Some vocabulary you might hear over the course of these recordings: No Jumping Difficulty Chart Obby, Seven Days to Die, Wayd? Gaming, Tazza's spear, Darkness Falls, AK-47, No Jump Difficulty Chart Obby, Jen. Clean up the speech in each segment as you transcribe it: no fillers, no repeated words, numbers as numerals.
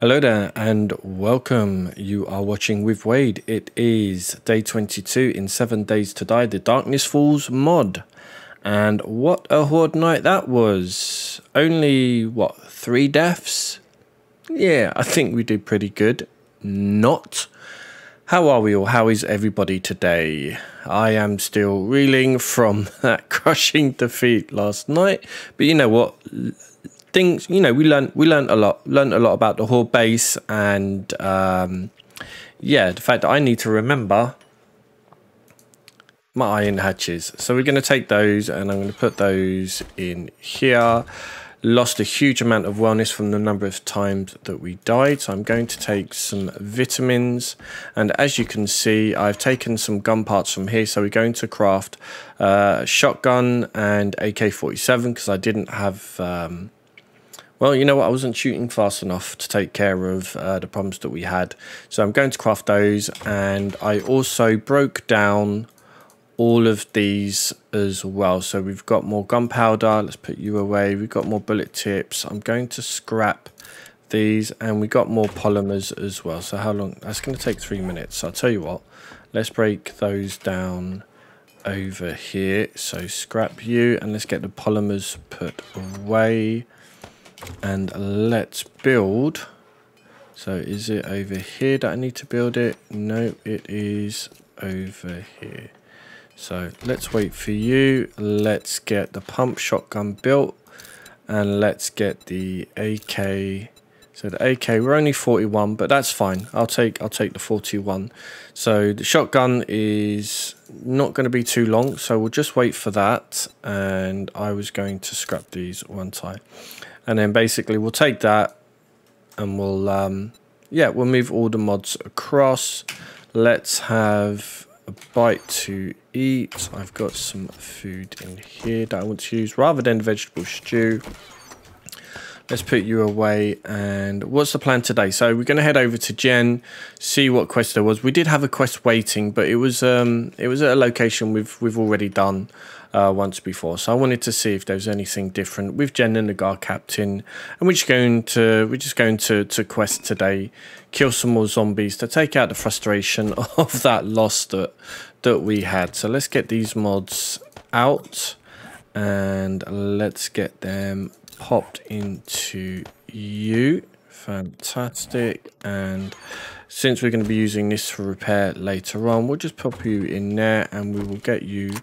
Hello there and welcome. You are watching with Wayd. It is day 22 in 7 Days to Die, the Darkness Falls mod. And what a horde night that was. Only, what, 3 deaths? Yeah, I think we did pretty good. Not. How are we all? How is everybody today? I am still reeling from that crushing defeat last night. But you know what? Things, you know, we learned a lot about the horde base, and yeah, the fact that I need to remember my iron hatches. So we're going to take those, and I'm going to put those in here. Lost a huge amount of wellness from the number of times that we died, so I'm going to take some vitamins. And as you can see, I've taken some gun parts from here, so we're going to craft shotgun and AK-47 because I didn't have well, you know what, I wasn't shooting fast enough to take care of the problems that we had. So I'm going to craft those, and I also broke down all of these as well. So we've got more gunpowder, let's put you away. We've got more bullet tips, I'm going to scrap these, and we got more polymers as well. So how long, that's going to take 3 minutes. So I'll tell you what, let's break those down over here. So scrap you, and let's get the polymers put away. And let's build. So is it over here that I need to build it? No, it is over here. So let's wait for you. Let's get the pump shotgun built, and let's get the AK. So the AK, we're only 41, but that's fine. I'll take the 41. So the shotgun is not going to be too long, so we'll just wait for that. And I was going to scrap these one time. And then basically we'll take that, and we'll yeah, we'll move all the mods across. Let's have a bite to eat. I've got some food in here that I want to use rather than vegetable stew. Let's put you away. And what's the plan today? So we're going to head over to Jen, see what quest there was. We did have a quest waiting, but it was at a location we've already done once before. So I wanted to see if there was anything different with Jen and the guard captain. And we're just going to quest today, kill some more zombies to take out the frustration of that loss that we had. So let's get these mods out, and let's get them popped into you. Fantastic. And since we're going to be using this for repair later on, we'll just pop you in there, and we will get you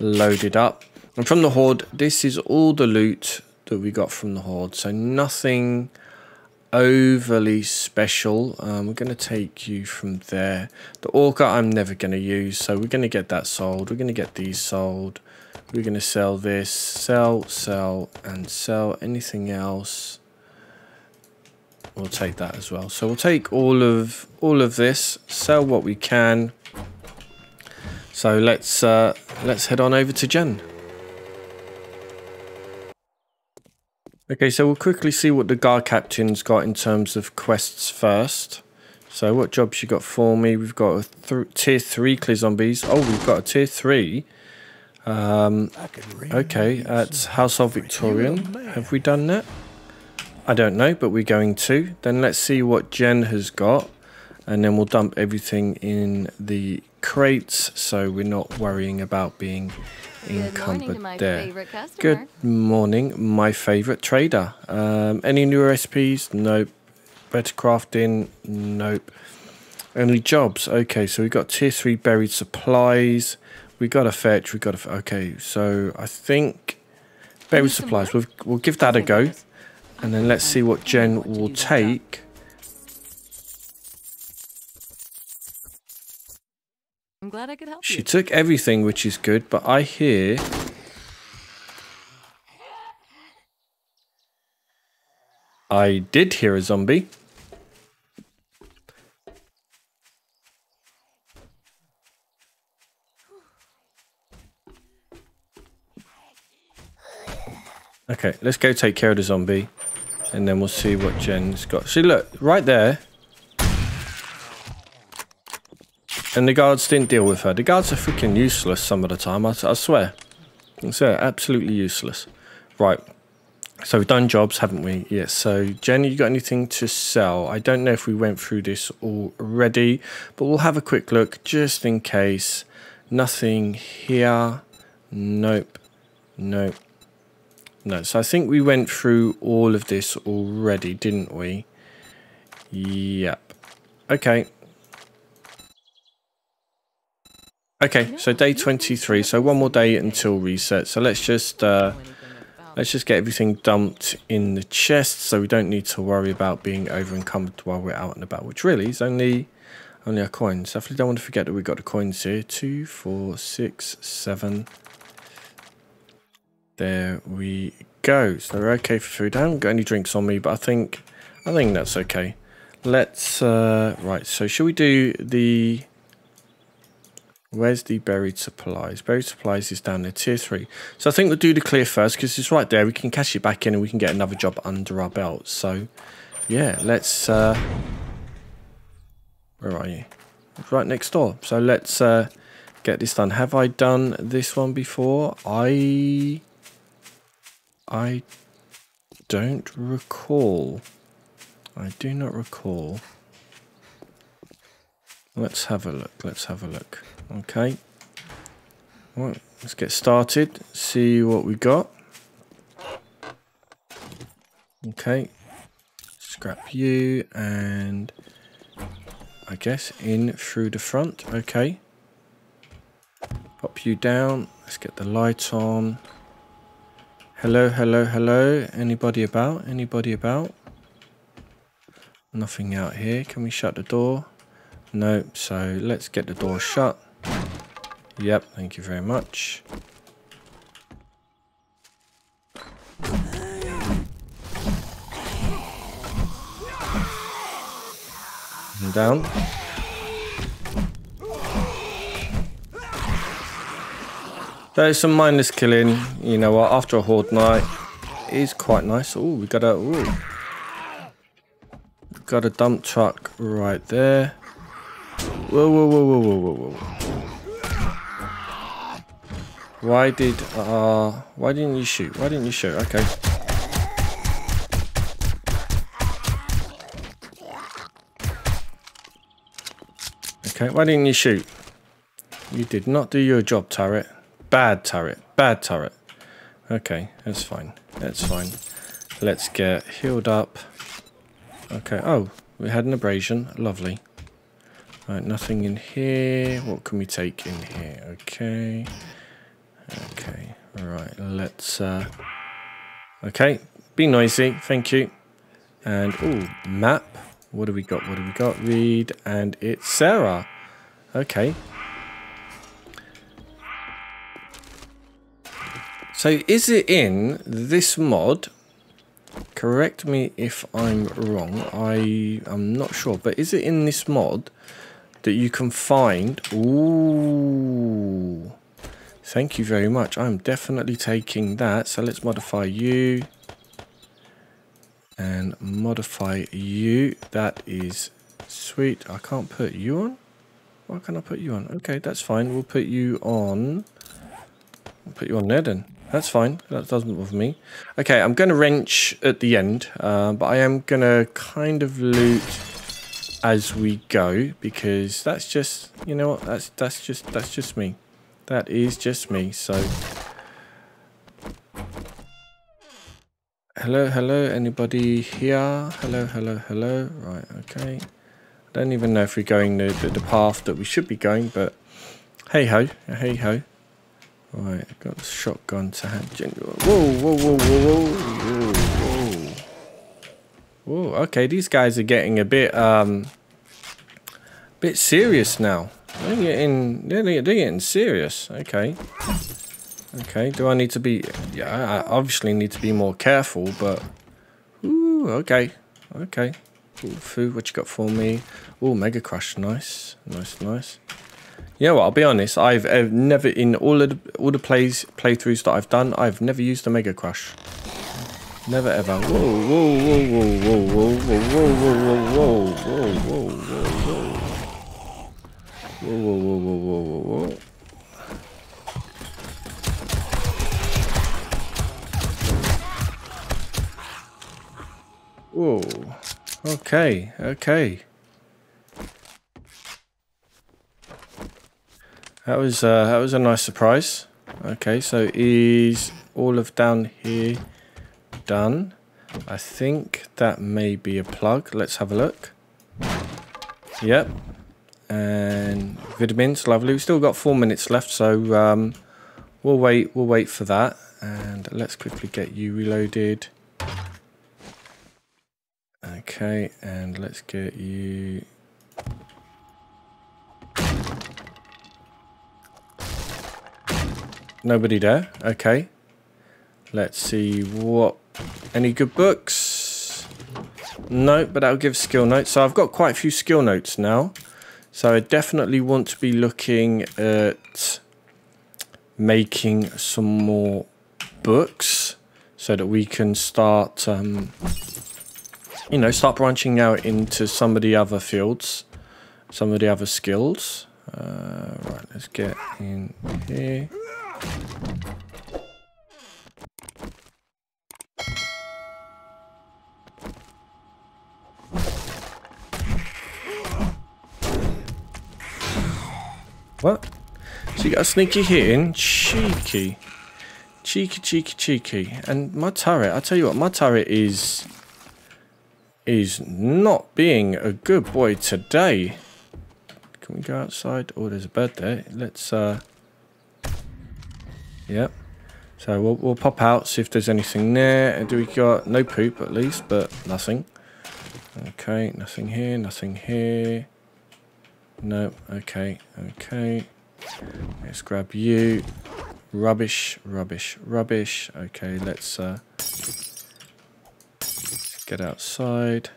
loaded up. And from the horde, this is all the loot that we got from the horde, so nothing overly special. We're going to take you from there. The orca I'm never going to use, so we're going to get that sold, we're going to get these sold, we're going to sell this, sell and sell. Anything else, we'll take that as well. So we'll take all of this, sell what we can. So let's head on over to Jen. Okay, so we'll quickly see what the guard captain's got in terms of quests first. So what jobs you got for me? We've got a tier 3 clear zombies. Oh, we've got a tier 3. Okay, that's Household Victorian. Have we done that? I don't know, but we're going to. Then let's see what Jen has got, and then we'll dump everything in the crates, so we're not worrying about being encumbered there. Good morning, my favorite trader. Any new recipes? Nope. Better crafting? Nope. Only jobs? Okay, so we got tier 3 buried supplies. We got a fetch. We got a okay. So I think buried supplies. We'll give that a go, and then let's see what Jen will take. I'm glad I could help. She took everything, which is good, but I hear I did hear a zombie. Okay, let's go take care of the zombie, and then we'll see what Jen's got. See, look, right there. And the guards didn't deal with her. The guards are freaking useless some of the time, I swear. Absolutely useless. Right, So we've done jobs, haven't we? Yes. So Jen, you got anything to sell? I don't know if we went through this already, but we'll have a quick look just in case. Nothing here. Nope. Nope. No. So I think we went through all of this already, didn't we? Yep. Okay. Okay, so day 23, so one more day until reset. So let's just get everything dumped in the chest, so we don't need to worry about being over encumbered while we're out and about, which really is only our coins. Definitely don't want to forget that we've got the coins here. 2, 4, 6, 7. There we go. So we're okay for food. I haven't got any drinks on me, but I think that's okay. Let's right, so should we do the where's the buried supplies? Buried supplies is down there, tier 3. So I think we'll do the clear first because it's right there. We can cash it back in and we can get another job under our belt. So, yeah, let's... where are you? Right next door. So let's get this done. Have I done this one before? I don't recall. I do not recall. Let's have a look. Let's have a look. Okay. All right, let's get started. See what we got. Okay. Scrap you and I guess in through the front. Okay. Pop you down. Let's get the light on. Hello, hello, hello. Anybody about? Anybody about? Nothing out here. Can we shut the door? Nope, so let's get the door shut. Yep, thank you very much. And down. There's some mindless killing. You know what, after a horde night, it is quite nice. Oh, we got a... Ooh. Got a dump truck right there. Whoa, whoa, whoa, whoa, whoa, whoa, whoa. Why didn't you shoot? Why didn't you shoot? Okay. Okay, why didn't you shoot? You did not do your job, turret. Bad turret. Bad turret. Okay, that's fine. That's fine. Let's get healed up. Okay, oh, we had an abrasion. Lovely. Right, nothing in here. What can we take in here? Okay. Okay. Right, let's... okay, be noisy. Thank you. And, oh, map. What do we got? What do we got? Read. And it's Sarah. Okay. So, is it in this mod... Correct me if I'm wrong. I'm not sure. But is it in this mod... that you can find... Ooh. Thank you very much. I'm definitely taking that. So let's modify you. And modify you. That is sweet. I can't put you on? Why can't I put you on? Okay, that's fine. We'll put you on. I'll put you on there then. That's fine. That doesn't bother me. Okay, I'm going to wrench at the end. But I am going to kind of loot... as we go, because that's just, you know what, that's just me. That is just me. So hello, hello, anybody here? Hello, hello, hello. Right, okay. I don't even know if we're going the path that we should be going, but hey ho, hey ho. Right, I've got the shotgun to hand. Whoa, whoa, whoa, whoa, whoa, whoa. Ooh, okay, these guys are getting a bit serious now. They're getting serious. Okay. Okay, do I need to be... Yeah, I obviously need to be more careful, but... Ooh, okay. Okay. Ooh, food, what you got for me? Ooh, Mega Crush, nice. Nice, nice. You know what, I'll be honest, I've never, in all the playthroughs that I've done, I've never used a Mega Crush. Never ever. Whoa, whoa, whoa, whoa, whoa, whoa, whoa, whoa, whoa, whoa, whoa, whoa, whoa, whoa, whoa, whoa, whoa, whoa, whoa. Whoa. Okay, okay. That was a nice surprise. Okay, so is all of down here done? I think that may be a plug. Let's have a look. Yep. And vitamins, lovely. We've still got 4 minutes left, so we'll wait for that. And let's quickly get you reloaded. Okay, and let's get you... Nobody there. Okay. Let's see what... Any good books? No, but that'll give skill notes. So I've got quite a few skill notes now. So I definitely want to be looking at making some more books so that we can start, you know, start branching out into some of the other fields, some of the other skills. Right, let's get in here. What? So you got a sneaky hit in? Cheeky. Cheeky, cheeky, cheeky. And my turret, I tell you what, my turret is not being a good boy today. Can we go outside? Oh, there's a bird there. Let's, Yep. So we'll pop out, see if there's anything there. And do we got no poop at least, but nothing. Okay, nothing here, nothing here. No, okay, okay. Let's grab you. Rubbish, rubbish, rubbish. Okay, let's get outside.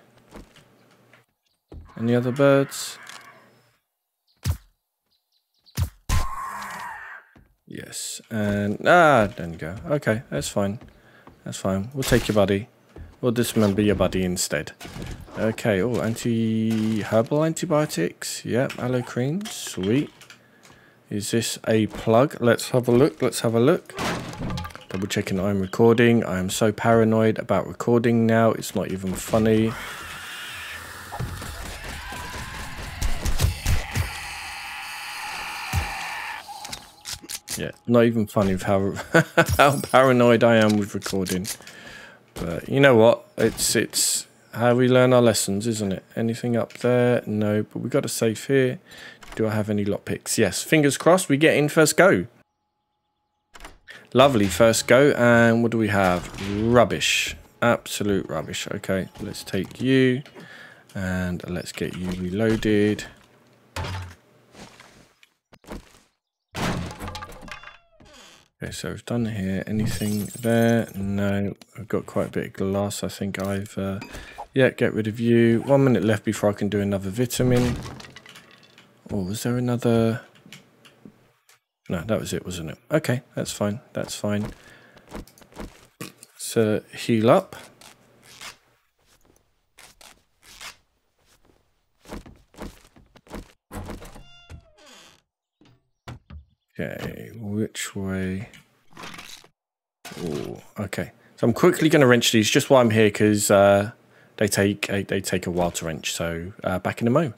Any other birds? Yes, and don't go. Okay, that's fine. That's fine. We'll take your buddy. We'll dismember your buddy instead. Okay, oh, herbal antibiotics. Yep, aloe cream. Sweet. Is this a plug? Let's have a look. Let's have a look. Double checking I'm recording. I am so paranoid about recording now. It's not even funny. Yeah, not even funny with how, how paranoid I am with recording. But you know what? It's how we learn our lessons, isn't it? Anything up there? No, but we've got a safe here. Do I have any lockpicks? Yes, fingers crossed we get in first go. Lovely first go. And what do we have? Rubbish. Absolute rubbish. Okay, let's take you. And let's get you reloaded. Okay, so we've done here. Anything there? No. I've got quite a bit of glass. I think I've... yeah, get rid of you. 1 minute left before I can do another vitamin. Or was there another... No, that was it, wasn't it? Okay, that's fine. That's fine. So, heal up. Okay, which way? Ooh, okay, so I'm quickly going to wrench these just while I'm here because they take a while to wrench. So back in a mo.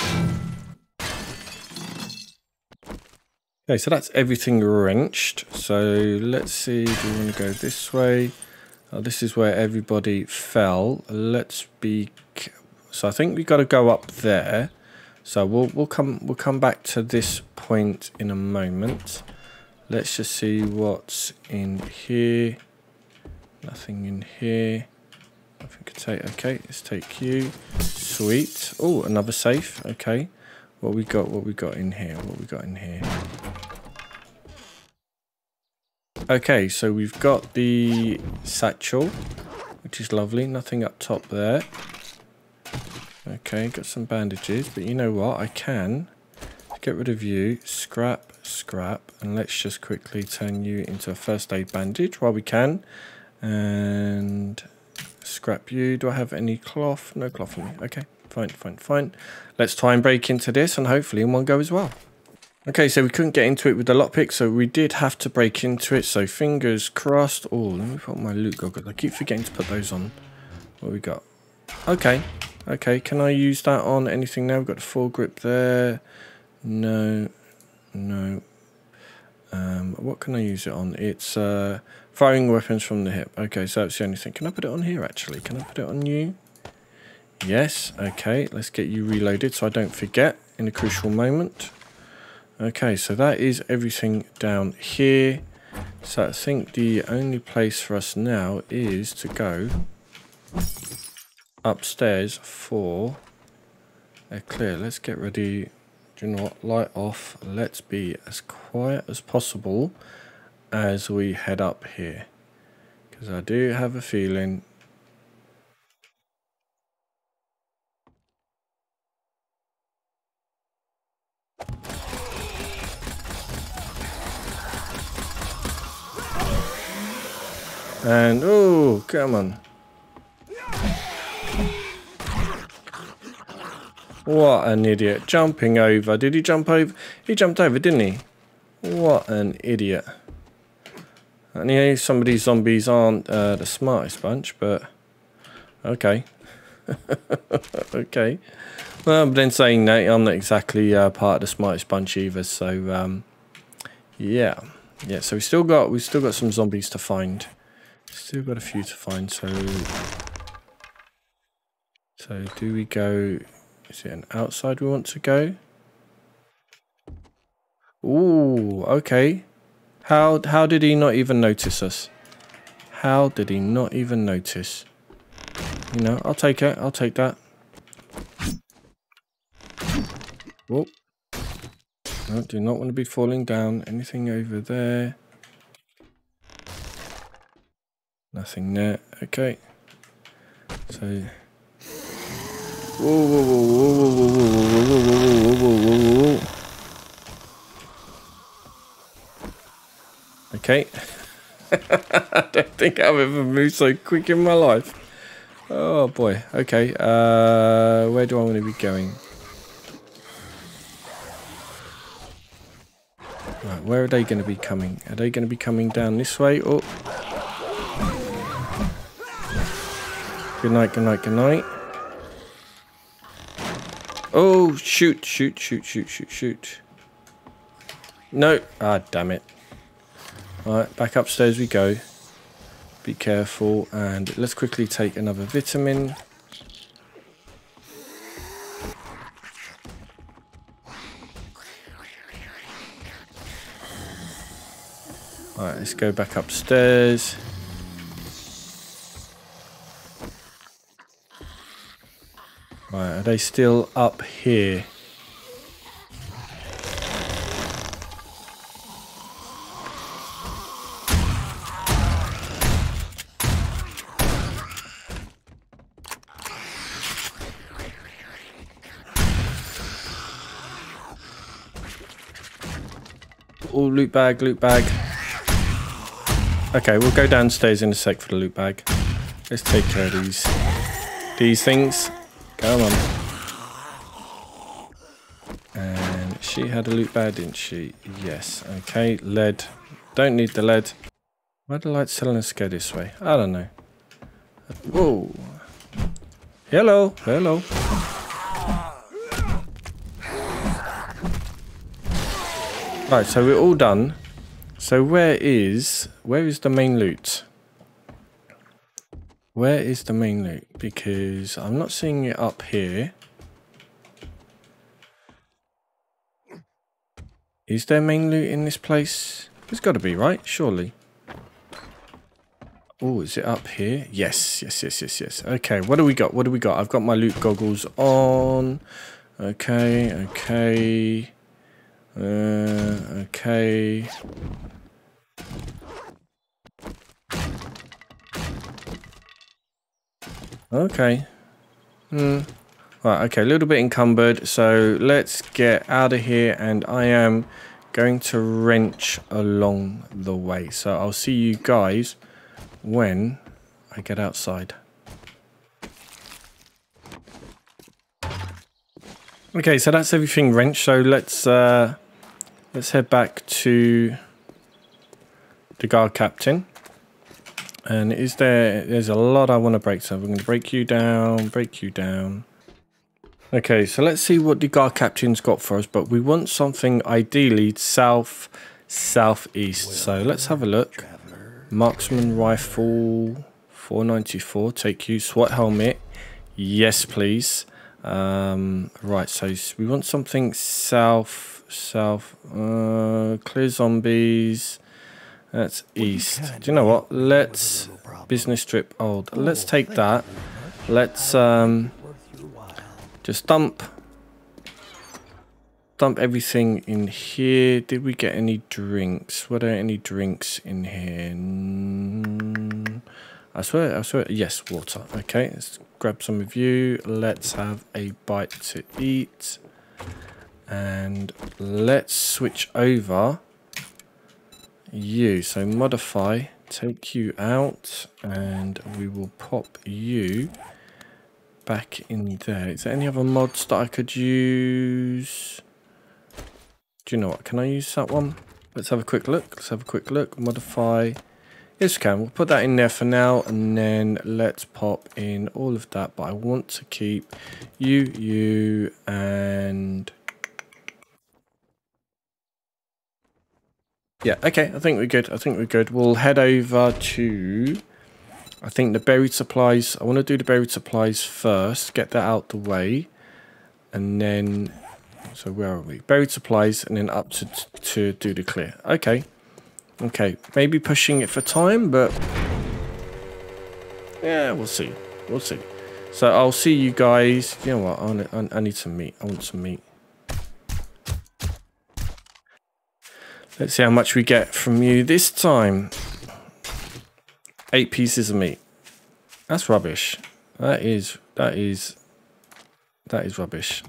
Okay, so that's everything wrenched. So let's see. Do we want to go this way? Oh, this is where everybody fell. Let's be. So I think we got to go up there. So we'll come back to this point in a moment. Let's just see what's in here. Nothing in here. Nothing to take. Okay, let's take you. Sweet. Oh, another safe. Okay. What we got in here? What we got in here? Okay, so we've got the satchel, which is lovely. Nothing up top there. Okay, got some bandages, but you know what? I can get rid of you, scrap, scrap, and let's just quickly turn you into a first aid bandage while we can. And scrap you. Do I have any cloth? No cloth for me. Okay, fine, fine, fine. Let's try and break into this and hopefully in one go as well. Okay, so we couldn't get into it with the lockpick, so we did have to break into it, so fingers crossed. Oh, let me put my loot goggles. I keep forgetting to put those on. What have we got? Okay, can I use that on anything now? We've got the foregrip there. No. What can I use it on? It's firing weapons from the hip. Okay, so that's the only thing. Can I put it on here, actually? Can I put it on you? Yes. Okay, let's get you reloaded so I don't forget in a crucial moment. Okay, so that is everything down here. So I think the only place for us now is to go upstairs for a clear. Let's get ready. Do you know what? Light off. Let's be as quiet as possible as we head up here, because I do have a feeling. And oh, come on. What an idiot. Jumping over. Did he jump over? He jumped over, didn't he? What an idiot. And yeah, some of these zombies aren't the smartest bunch, but okay. Okay. Well, but then saying that, I'm not exactly part of the smartest bunch either, so yeah, so we've still got some zombies to find. Still got a few to find, so do we go? Is it an outside we want to go? Ooh, okay. How did he not even notice us? How did he not even notice? You know, I'll take it. I'll take that. Whoop. No, do not want to be falling down. Anything over there? Nothing there. Okay. So... Whoa. Okay. I don't think I've ever moved so quick in my life. Oh boy. Okay. Where do I want to be going? Right, where are they going to be coming? Are they going to be coming down this way? Oh. Good night. Oh, shoot. No. Ah, damn it. Alright, back upstairs we go. Be careful. And let's quickly take another vitamin. Alright, let's go back upstairs. Right, are they still up here? Oh, loot bag. Okay, we'll go downstairs in a sec for the loot bag. Let's take care of these things. Come on. And she had a loot bag, didn't she? Yes. Okay, lead. Don't need the lead. Why do the lights telling us to go this way? I don't know. Whoa. Hello. Right, so we're all done. So where is the main loot? Where is the main loot? Because I'm not seeing it up here. Is there main loot in this place? There's got to be, right? Surely. Oh, is it up here? Yes. Okay, what do we got? I've got my loot goggles on. Okay. Okay. Okay. Right, okay, a little bit encumbered, so let's get out of here, and I am going to wrench along the way. So I'll see you guys when I get outside. Okay, so that's everything wrenched, so let's head back to the guard captain. And there's a lot I want to break, so I'm going to break you down, Okay, so let's see what the guard captain's got for us, but we want something ideally southeast. So let's have a look. Marksman rifle, 494, take you. SWAT helmet, yes please. Right, so we want something south, clear zombies. That's east. Do you know what? Let's business trip old. Let's take that. Let's just dump everything in here. Did we get any drinks? Were there any drinks in here? I swear. Yes, water. Okay, let's grab some of you. Let's have a bite to eat. And let's switch over. You, so modify, take you out, and we will pop you back in there. Is there any other mods that I could use? Do you know what, can I use that one? Let's have a quick look, modify. Yes, we can, we'll put that in there for now, and then let's pop in all of that, but I want to keep you, and... yeah, okay, I think we're good, We'll head over to, I think the buried supplies. I want to do the buried supplies first, get that out the way. And then, so where are we? Buried supplies and then up to do the clear. Okay, maybe pushing it for time, but yeah, we'll see, So I'll see you guys, you know what, I need some meat, I want some meat. Let's see how much we get from you this time. 8 pieces of meat. That's rubbish. That is rubbish.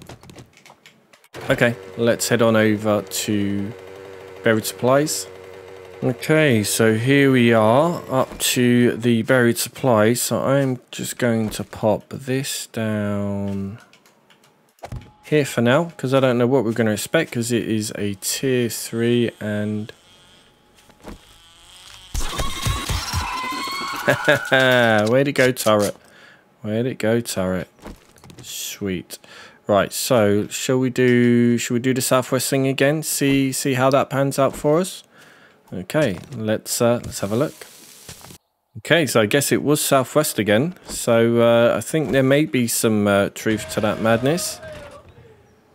Okay, let's head on over to buried supplies. Okay, so here we are up to the buried supplies. So I'm just going to pop this down here for now, because I don't know what we're going to expect, because it is a tier 3 and... Where'd it go, turret? Where'd it go, turret? Sweet. Right, so shall we do the southwest thing again? See how that pans out for us? Okay, let's have a look. Okay, so I guess it was southwest again. So I think there may be some truth to that madness.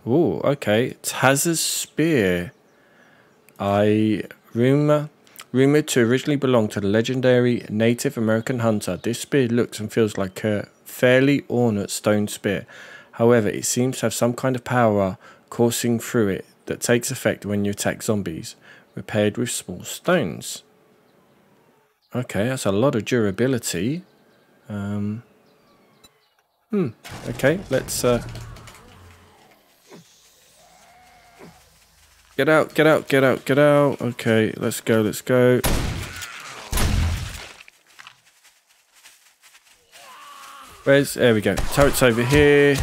Oh, okay. Tazza's spear. Rumored to originally belong to the legendary Native American hunter. This spear looks and feels like a fairly ornate stone spear. However, it seems to have some kind of power coursing through it that takes effect when you attack zombies, repaired with small stones. Okay, that's a lot of durability. Okay, let's... Get out. Okay, let's go. There we go. Turret's over here.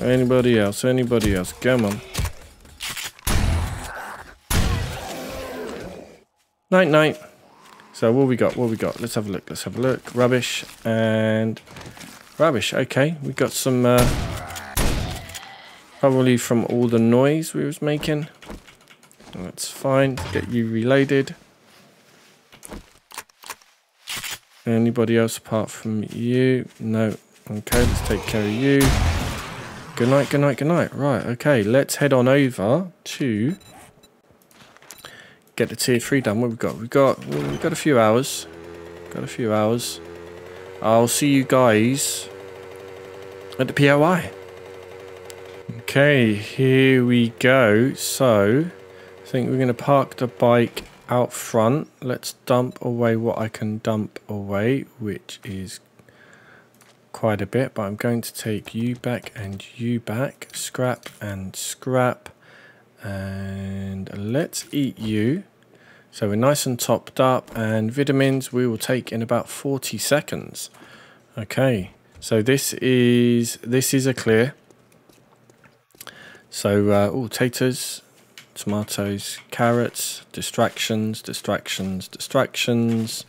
Anybody else? Come on. Night, night. So what we got? Let's have a look. Rubbish. Okay, we got some probably from all the noise we was making. That's fine. Get you reloaded. Anybody else apart from you? No. Okay, let's take care of you. Good night. Right. Okay, let's head on over to. Get the tier 3 done. What we've got a few hours. I'll see you guys at the POI. Okay, here we go. So I think we're gonna park the bike out front. Let's dump away what I can dump away, which is quite a bit, but I'm going to take you back and you back. Scrap. And let's eat you. So we're nice and topped up, and vitamins we will take in about 40 seconds. Okay, so this is a clear. So, all taters, tomatoes, carrots, distractions, distractions, distractions.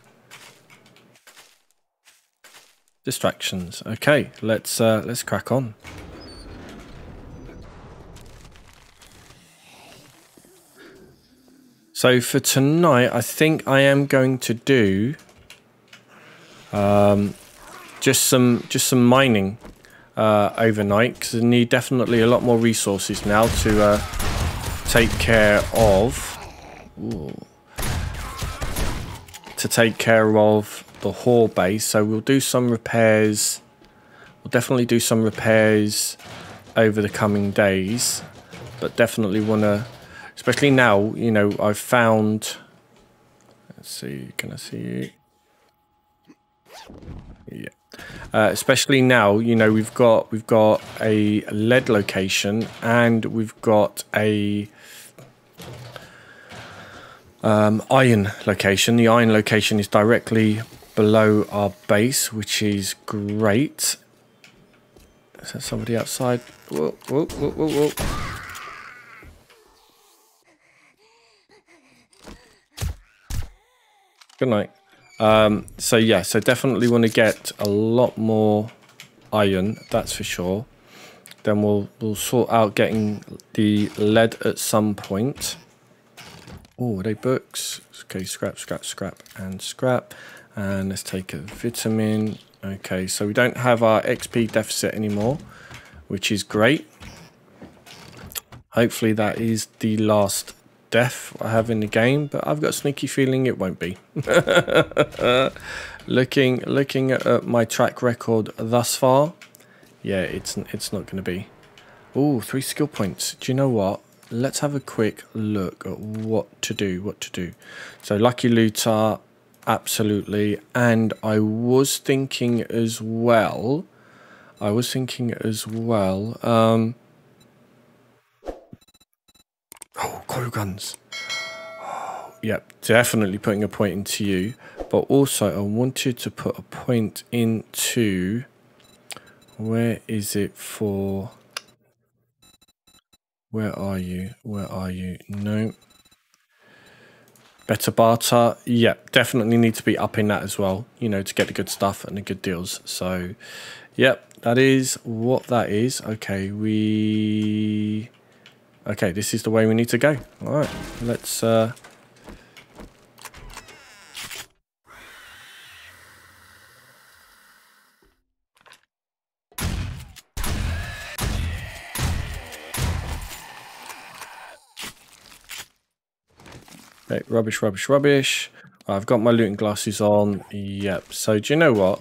Distractions. Okay, let's crack on. So for tonight, I think I am going to do just some mining overnight, because I need definitely a lot more resources now to take care of the whore base. So we'll do some repairs. We'll definitely do some repairs over the coming days, but definitely want to, especially now, you know, I've found, let's see, can I see you? Yeah. Especially now, you know, we've got a lead location, and we've got a iron location. The iron location is directly below our base, which is great. Is that somebody outside? Whoa, whoa, whoa, whoa, whoa. Good night. So yeah, so definitely want to get a lot more iron, that's for sure. Then we'll sort out getting the lead at some point. Oh, are they books? Okay, scrap, scrap, scrap, and scrap. And let's take a vitamin. Okay, so we don't have our XP deficit anymore, which is great. Hopefully that is the last death I have in the game, but I've got a sneaky feeling it won't be. looking at my track record thus far, yeah, it's not going to be. Oh, 3 skill points. Do you know what? Let's have a quick look at what to do. So lucky looter, absolutely. And I was thinking as well. Oh, coil guns. Oh, yep, definitely putting a point into you. But also, I wanted to put a point into... Where is it for... Where are you? No. Better barter. Yep, definitely need to be upping that as well, you know, to get the good stuff and the good deals. So, yep, that is what that is. Okay, Okay, this is the way we need to go. All right, let's... Okay, rubbish. I've got my looting glasses on. Yep, so do you know what?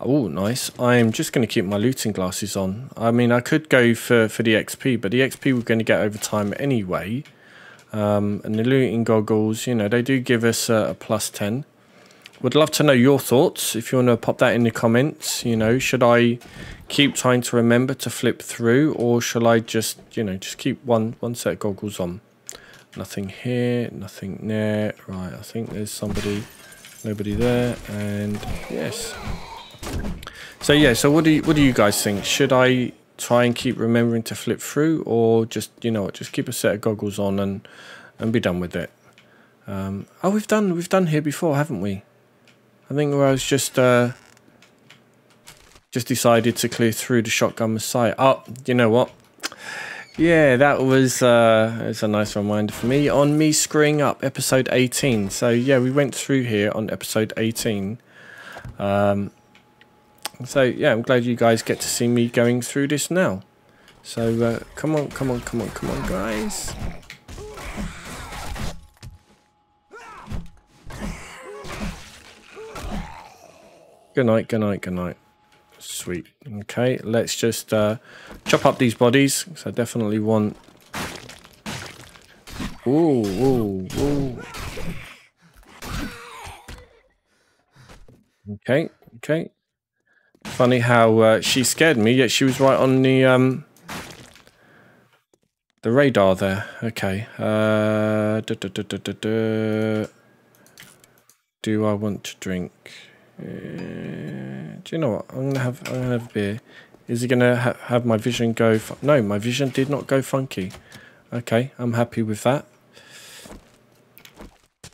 Oh, nice. I'm just going to keep my looting glasses on. I mean, I could go for the XP, but the XP we're going to get over time anyway. And the looting goggles, you know, they do give us a plus 10. Would love to know your thoughts. If you want to pop that in the comments, you know, should I keep trying to remember to flip through, or shall I just, you know, just keep one set of goggles on? Nothing here, nothing there. Right, I think there's nobody there, and yes. So yeah, so what do you guys think? Should I try and keep remembering to flip through, or just, you know, just keep a set of goggles on and be done with it? Oh, we've done here before, haven't we? I think where I was just decided to clear through the shotgun Messiah. Oh, you know what? Yeah, that was it's a nice reminder for me on me screwing up episode 18. So yeah, we went through here on episode 18. So yeah, I'm glad you guys get to see me going through this now. So come on, guys. Good night. Sweet. Okay, let's just chop up these bodies. So I definitely want. Ooh. Okay. Funny how she scared me, yet she was right on the radar there. Okay. Do I want to drink? Do you know what? I'm gonna have a beer. Is he going to have my vision go... No, my vision did not go funky. Okay, I'm happy with that.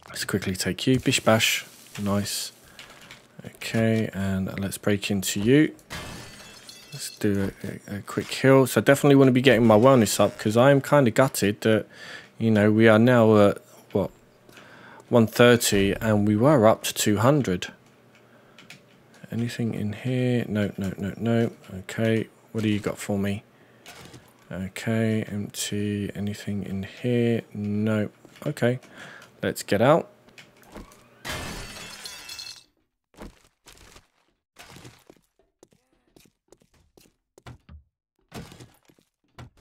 Let's quickly take you. Bish bash. Nice. Okay, and let's break into you. Let's do a quick heal. So I definitely want to be getting my wellness up, because I am kind of gutted that, you know, we are now at, what, 130, and we were up to 200. Anything in here? No, no, no, no. Okay, what do you got for me? Okay, empty. Anything in here? No. Okay, let's get out.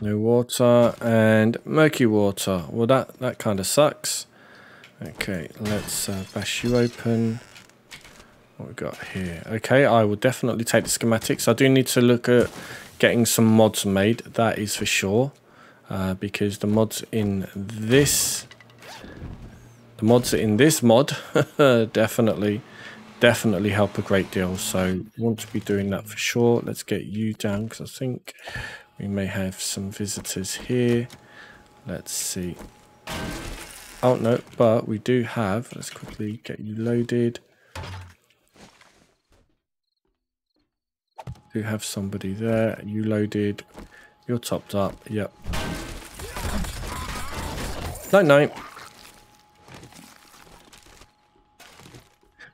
No water and murky water. Well, that kind of sucks. Okay, let's bash you open. What we got here? Okay, I will definitely take the schematics. I do need to look at getting some mods made. That is for sure, because the mods in this mod definitely help a great deal. So want to be doing that for sure. Let's get you down, because I think we may have some visitors here. Let's see. Oh no, but we do have... Let's quickly get you loaded. Do have somebody there. You loaded. You're topped up. Yep. Night night.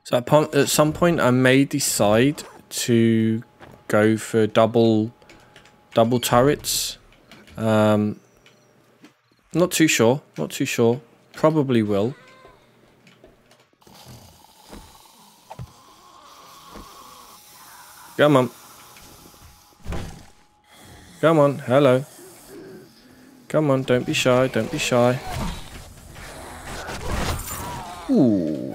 So at some point I may decide to go for double turrets. Not too sure. Not too sure. Probably will. Come on. Come on. Hello. Come on. Don't be shy. Don't be shy. Ooh.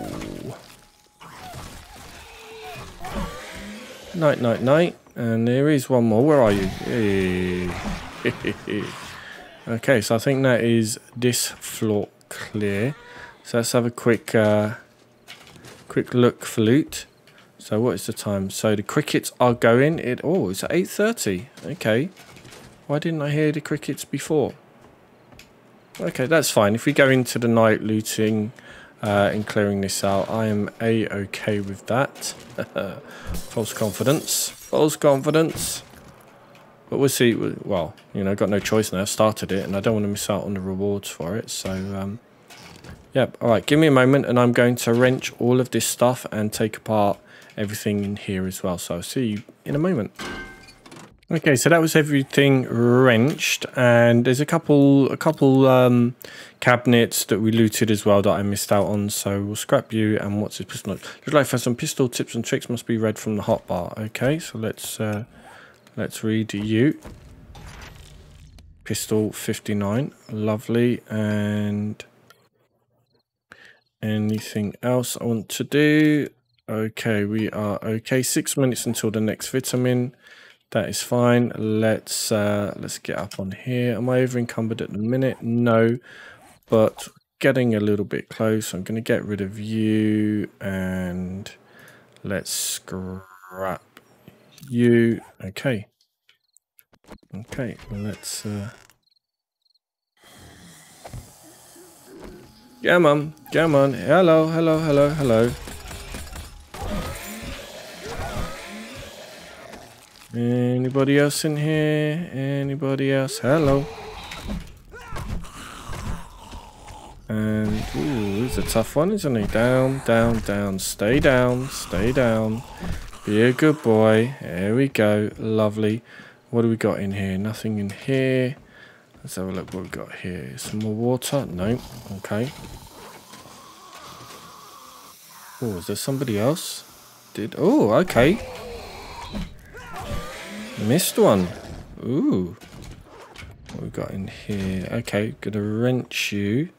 Night, night, night. And there is one more. Where are you? Hey. Okay, so I think that is this floor clear. So let's have a quick quick look for loot. So what is the time? So the crickets are going. Oh, it's at 8:30. Okay. Why didn't I hear the crickets before? Okay, that's fine. If we go into the night looting and clearing this out, I am A-okay with that. False confidence. False confidence. But we'll see. Well, you know, I've got no choice now. I've started it, and I don't want to miss out on the rewards for it. So, yeah. All right, give me a moment, and I'm going to wrench all of this stuff and take apart everything in here as well. So I'll see you in a moment. Okay, so that was everything wrenched, and there's a couple cabinets that we looted as well that I missed out on. So we'll scrap you. And what's this pistol? Just like for some pistol tips and tricks must be read from the hotbar. Okay, so let's read you. Pistol 59, lovely. And anything else I want to do? Okay, we are okay. 6 minutes until the next vitamin. That is fine. Let's get up on here. Am I over encumbered at the minute? No, but getting a little bit close. I'm going to get rid of you and let's scrap you. Okay. Okay. Let's. Come on. Come on. Hello. Hello. Hello. Hello. Anybody else in here? Anybody else? Hello. And ooh, it's a tough one, isn't it? Down, down, down. Stay down, stay down. Be a good boy. There we go. Lovely. What do we got in here? Nothing in here. Let's have a look what we've got here. Some more water? No. Okay. Oh, is there somebody else? Oh, okay. Missed one. Ooh. What we got in here? Okay, gonna wrench you.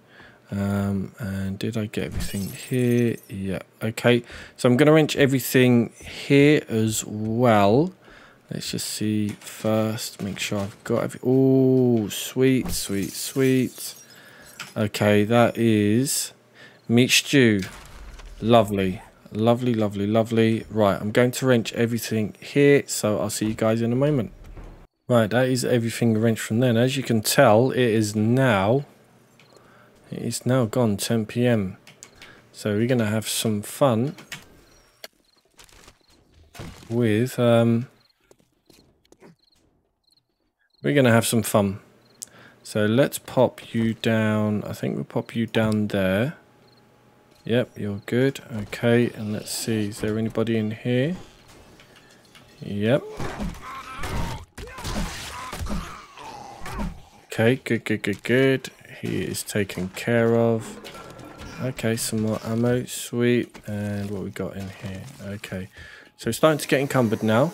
And did I get everything here? Yeah, okay. So I'm gonna wrench everything here as well. Let's just see first, make sure I've got everything. Oh, sweet, sweet, sweet. Okay, that is meat stew. Lovely, Lovely, lovely, lovely. Right, I'm going to wrench everything here, so I'll see you guys in a moment. Right, that is everything wrenched from then. As you can tell, it is now gone 10 p.m. So we're gonna have some fun with so let's pop you down. I think we'll pop you down there. Yep, you're good. Okay, and let's see, is there anybody in here? Yep. Okay, good, good, good, good. He is taken care of. Okay, some more ammo, sweet. And what we got in here? Okay, so it's starting to get encumbered now.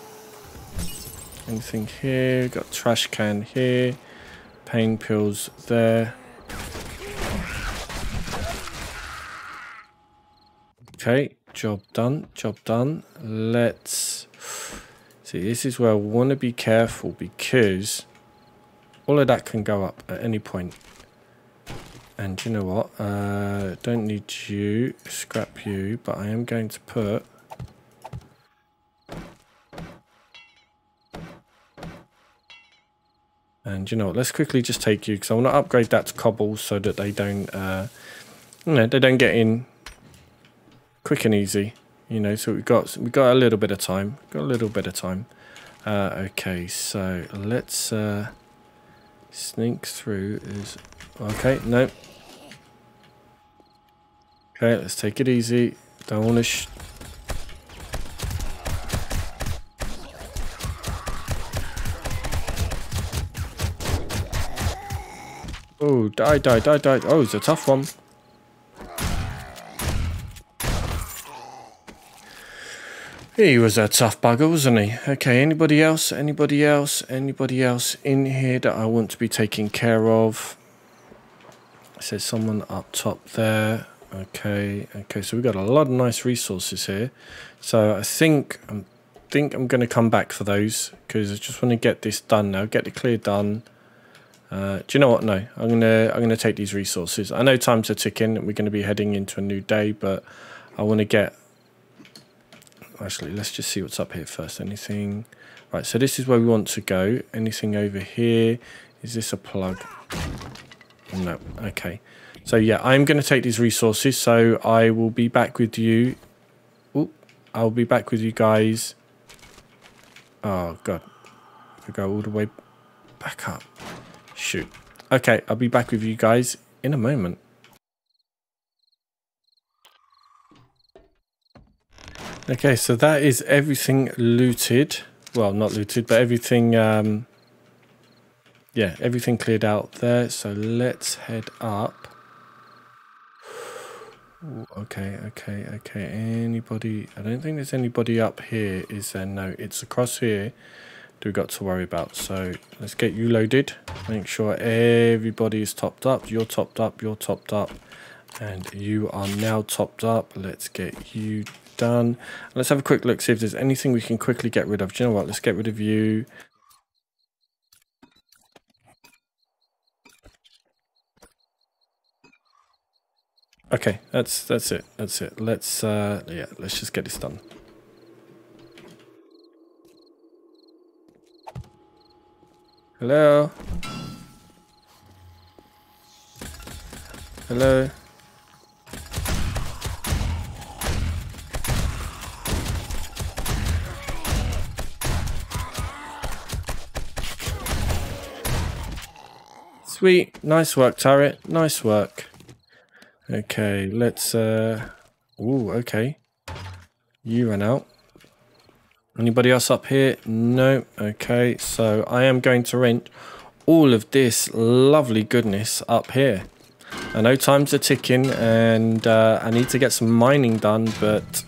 Anything here? We've got trash can here. Pain pills there. Okay, job done, job done. Let's see, this is where I want to be careful because all of that can go up at any point. And you know what? Don't need you, scrap you, but I am going to put and you know what? Let's quickly just take you because I want to upgrade that to cobble so that they don't you know, they don't get in quick and easy, you know. So we got a little bit of time. Okay, so let's sneak through. Okay, no. Okay, let's take it easy. Don't want to oh, die. Oh, it's a tough one. He was a tough bugger, wasn't he? Okay, anybody else? Anybody else in here that I want to be taking care of? Says someone up top there. Okay, okay, so we've got a lot of nice resources here. So I think I'm going to come back for those because I just want to get this done now, get the clear done. Do you know what? No, I'm gonna take these resources. I know times are ticking and we're going to be heading into a new day, but I want to get. Actually, let's just see what's up here first. Anything? Right, so this is where we want to go. Anything over here? Is this a plug? No. Okay. So, yeah, I'm going to take these resources. So, I will be back with you. Oop. I'll be back with you guys. Oh, God. I go all the way back up. Shoot. Okay, I'll be back with you guys in a moment. Okay, so that is everything looted. Well, not looted, but everything, yeah, everything cleared out there. So let's head up. Ooh, okay, okay, okay. Anybody? I don't think there's anybody up here, is there? No, it's across here that we've got to worry about. So let's get you loaded. Make sure everybody is topped up. You're topped up, you're topped up. And you are now topped up. Let's get you done. Let's have a quick look, see if there's anything we can quickly get rid of. Do you know what? Let's get rid of you. Okay, that's it. Let's yeah, let's just get this done. Hello. Hello. Sweet, nice work, turret. Nice work. Okay, let's ooh, okay. You ran out. Anybody else up here? No. Okay, so I am going to rent all of this lovely goodness up here. I know times are ticking and I need to get some mining done, but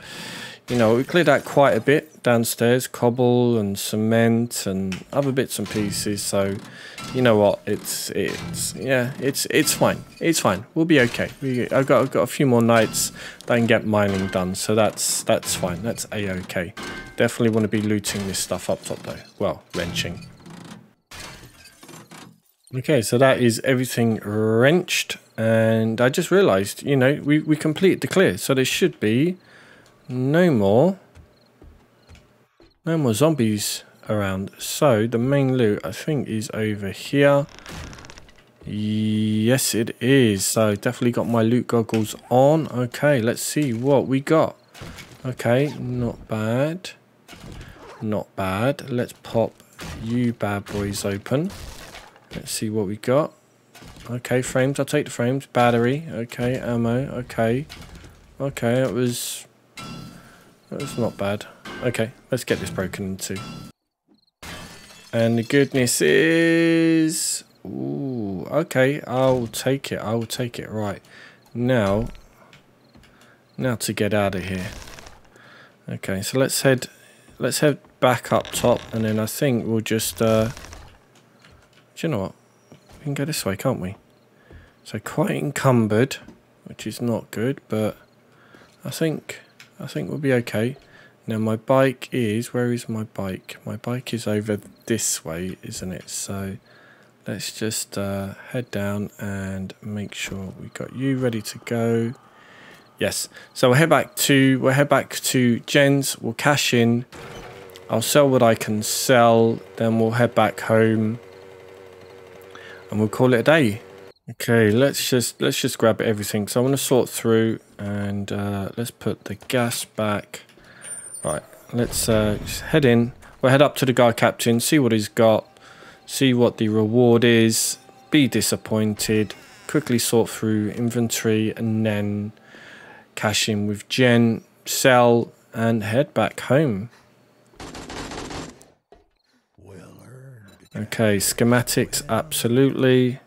you know, we cleared out quite a bit downstairs, cobble and cement and other bits and pieces. So, you know what? It's fine. It's fine. We'll be okay. I've got a few more nights that I can get mining done. So that's fine. That's a-okay. Definitely want to be looting this stuff up top though. Well, wrenching. Okay, so that is everything wrenched, and I just realised, you know, we completed the clear, so there should be No more zombies around, so the main loot I think is over here. Yes it is, so definitely got my loot goggles on. Okay, let's see what we got. Okay, not bad, not bad. Let's pop you bad boys open. Let's see what we got. Okay, frames, I'll take the frames. Battery, okay, ammo, okay. Okay, that was not bad. Okay, let's get this broken into. And the goodness is... Ooh, okay, I'll take it, I'll take it. Right, now to get out of here. Okay, so let's head back up top, and then I think we'll just, do you know what? We can go this way, can't we? So quite encumbered, which is not good, but I think we'll be okay. Now my bike is, where is my bike? My bike is over this way, isn't it? So let's just head down and make sure we got you ready to go. Yes. So we'll head back to Jen's. We'll cash in. I'll sell what I can sell. Then we'll head back home. And we'll call it a day. Okay, let's just grab everything. So I'm gonna sort through and let's put the gas back. Right, let's just head in. We'll head up to the guy captain, see what he's got, see what the reward is, be disappointed, quickly sort through inventory and then cash in with Jen, sell and head back home. Okay, schematics, absolutely.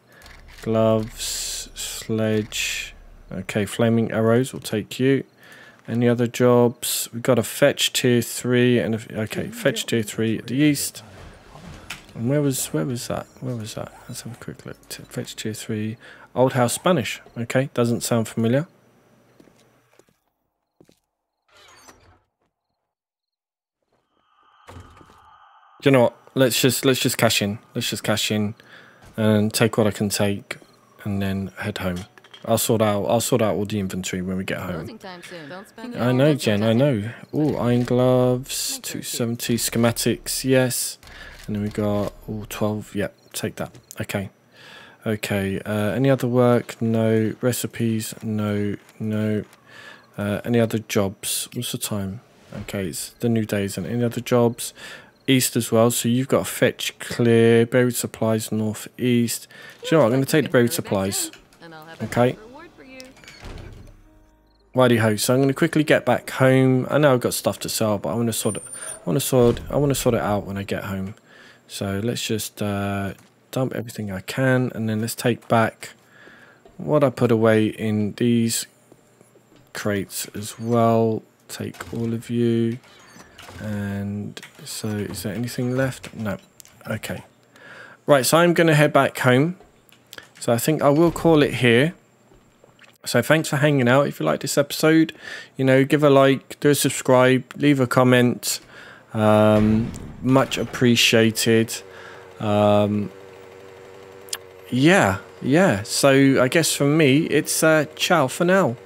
Gloves, sledge. Okay, flaming arrows will take you. Any other jobs? We've got a fetch tier 3 and a, okay, fetch tier 3 at the east. And where was that? Let's have a quick look. Fetch tier 3, Old House Spanish. Okay, doesn't sound familiar. Do you know what? Let's just cash in. Let's just cash in and take what I can take and then head home. I'll sort out all the inventory when we get home. I know, Jen, I know. Ooh, iron gloves, 270 schematics, yes. And then we got all 12, yep, take that. Okay. Okay. Any other work? No. Recipes, no. Any other jobs? What's the time? Okay, it's the new days and any other jobs? East as well, so you've got a fetch clear, buried supplies northeast. Do you know what? I'm going to take the buried supplies. Okay. Righty ho. So I'm going to quickly get back home. I know I've got stuff to sell, but I want to sort it out when I get home. So let's just dump everything I can, and then let's take back what I put away in these crates as well. Take all of you. And so is there anything left? No. Okay, right, so I'm gonna head back home, so I think I will call it here. So thanks for hanging out. If you like this episode, you know, give a like, do a subscribe, leave a comment, much appreciated. Yeah, so I guess from me it's ciao for now.